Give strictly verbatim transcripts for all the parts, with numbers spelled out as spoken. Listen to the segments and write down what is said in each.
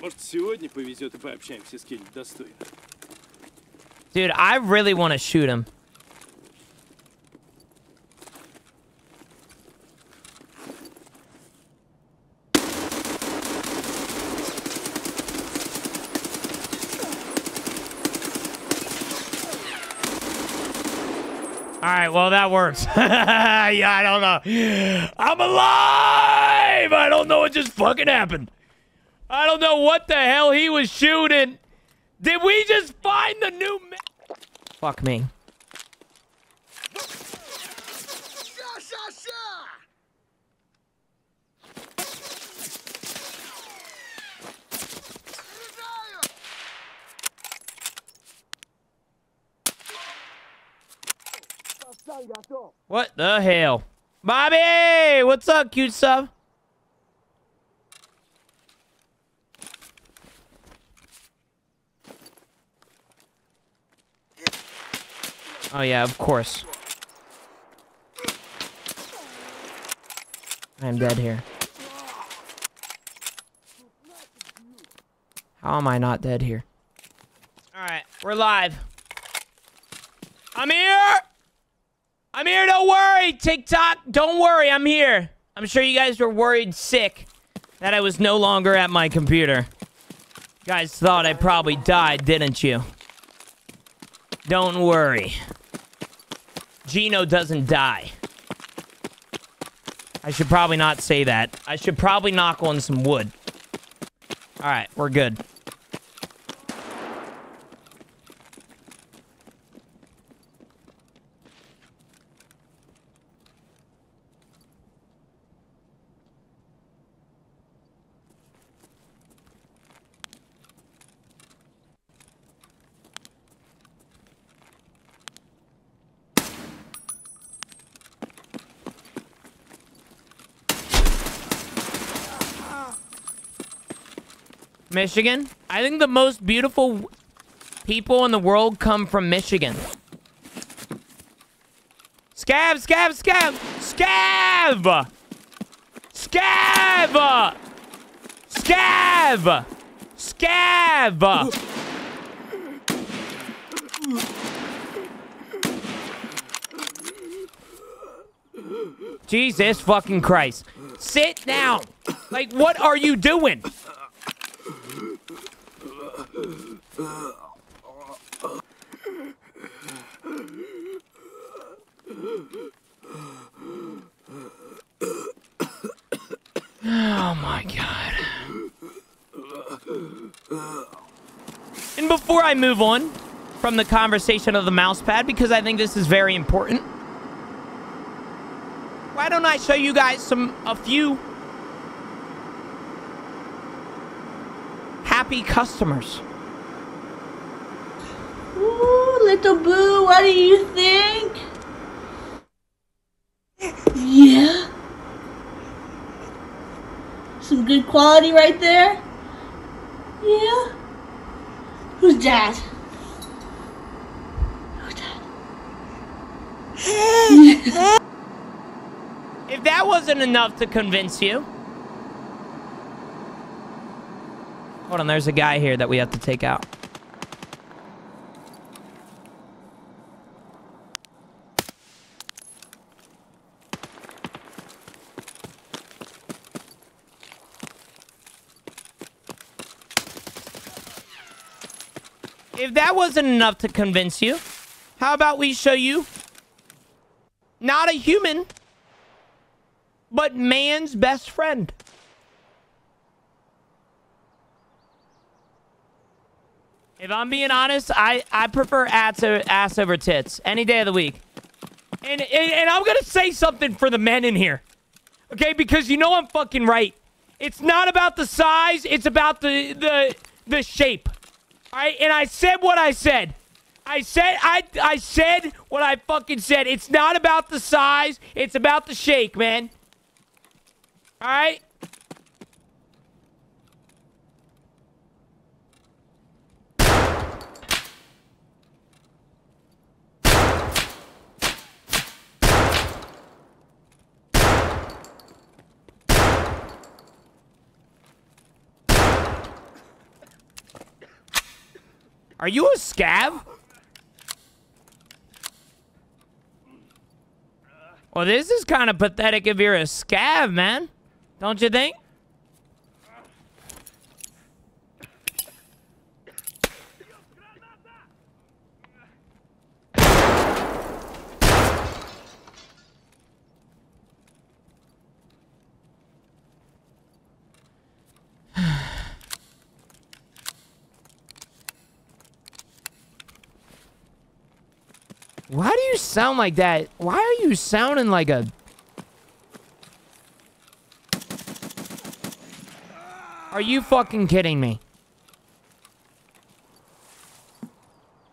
Может, сегодня повезет и пообщаемся с кем-нибудь достойным. Dude, I really want to shoot him. Alright, well that works. Yeah, I don't know. I'm alive! I don't know what just fucking happened. I don't know what the hell he was shooting. Did we just find the new ma- Fuck me. What the hell? Bobby! What's up, cute sub? Oh, yeah, of course. I'm dead here. How am I not dead here? Alright, we're live. I'm here! I'm here, don't worry, TikTok. Don't worry, I'm here. I'm sure you guys were worried sick that I was no longer at my computer. You guys thought I probably died, didn't you? Don't worry. Gino doesn't die. I should probably not say that. I should probably knock on some wood. All right, we're good. Michigan? I think the most beautiful people in the world come from Michigan. Scav, scav, scav! Scav! Scav! Scav! Scav! Jesus fucking Christ. Sit down! Like, what are you doing? Oh my God. And before I move on from the conversation of the mouse pad, because I think this is very important, why don't I show you guys some a few happy customers? Ooh, little boo, what do you think? Yeah. Some good quality right there. Yeah. Who's dad? Who's dad? If that wasn't enough to convince you. Hold on, there's a guy here that we have to take out. If that wasn't enough to convince you, how about we show you not a human, but man's best friend. If I'm being honest, I, I prefer ass over, ass over tits any day of the week. And, and, and I'm going to say something for the men in here. Okay, because you know I'm fucking right. It's not about the size, it's about the, the, the shape. All right, and I said what I said. I said I I said what I fucking said. It's not about the size. It's about the shake, man. All right? Are you a scav? Well, this is kind of pathetic if you're a scav, man. Don't you think? Why do you sound like that? Why are you sounding like a... Are you fucking kidding me?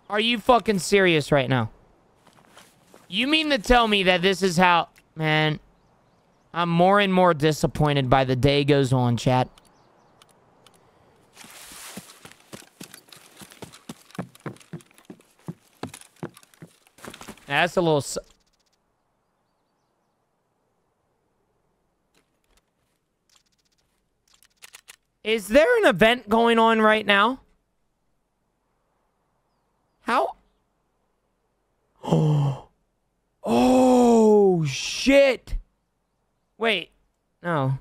Are you fucking serious right now? You mean to tell me that this is how... Man, I'm more and more disappointed by the day goes on, chat. That's a little... Su Is there an event going on right now? How? Oh. Oh, shit. Wait. No.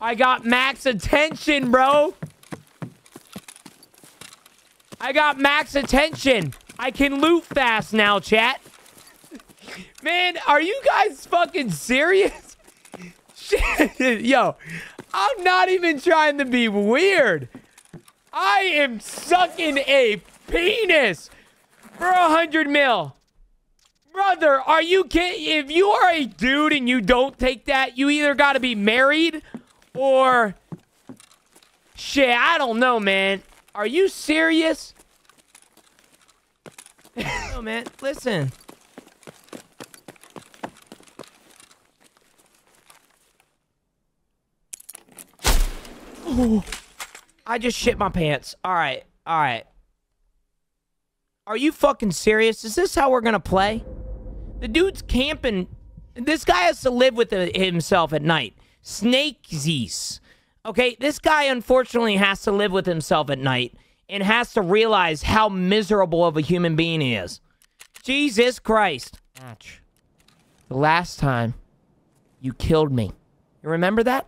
I got max attention, bro. I got max attention. I can loot fast now, chat. Man, are you guys fucking serious? Shit. Yo, I'm not even trying to be weird. I am sucking a penis for a hundred mil. Brother, are you kidding? If you are a dude and you don't take that, you either got to be married or... Shit, I don't know, man. Are you serious? No, man, listen. Ooh, I just shit my pants. All right, all right. Are you fucking serious? Is this how we're gonna play? The dude's camping. This guy has to live with himself at night. Snakesies. Okay, this guy unfortunately has to live with himself at night. And has to realize how miserable of a human being he is. Jesus Christ. Match. The last time you killed me. You remember that?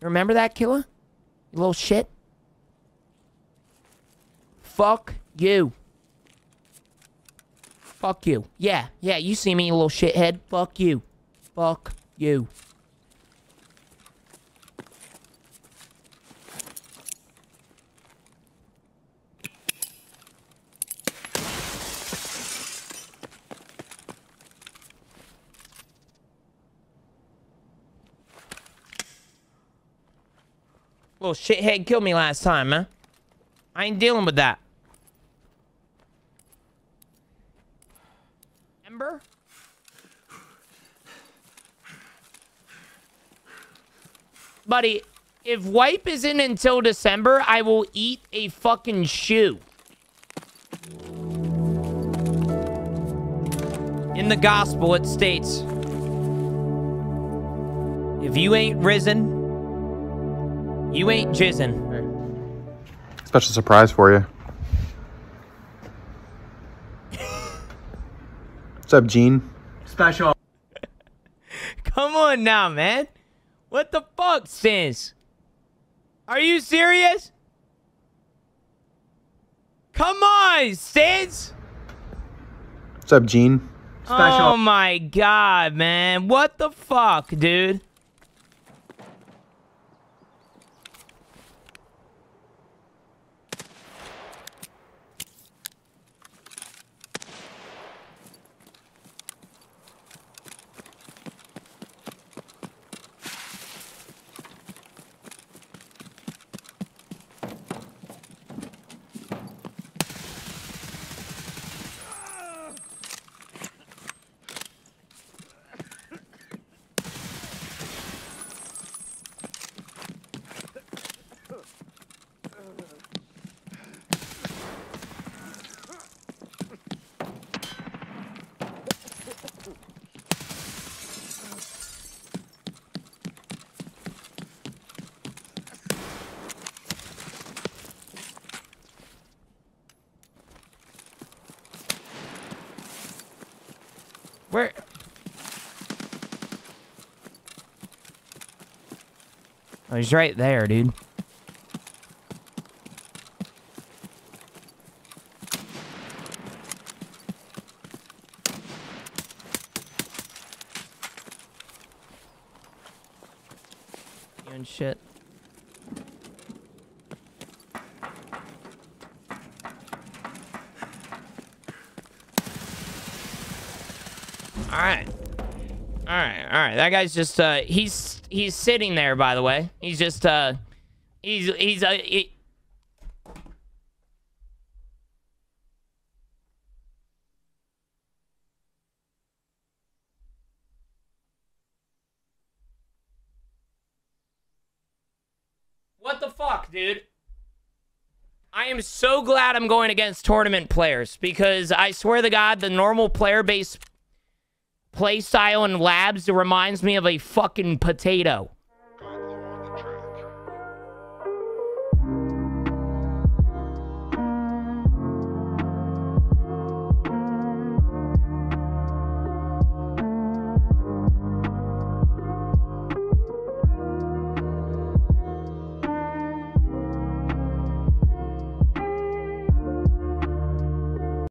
You remember that, killer? You little shit? Fuck you. Fuck you. Yeah, yeah, you see me, you little shithead. Fuck you. Fuck you. Little shithead killed me last time, man. I ain't dealing with that. Ember? Buddy, if wipe isn't until December, I will eat a fucking shoe. In the gospel, it states, if you ain't risen... You ain't jizzin'. Special surprise for you. What's up, Gene? Special. Come on now, man. What the fuck, Sins? Are you serious? Come on, Sins! What's up, Gene? Special. Oh my god, man. What the fuck, dude? Oh, he's right there, dude. And shit. All right. All right, all right. That guy's just, uh, he's, he's sitting there, by the way. He's just, uh, he's, he's, uh, he... What the fuck, dude? I am so glad I'm going against tournament players, because I swear to God, the normal player base playstyle and labs, it reminds me of a fucking potato.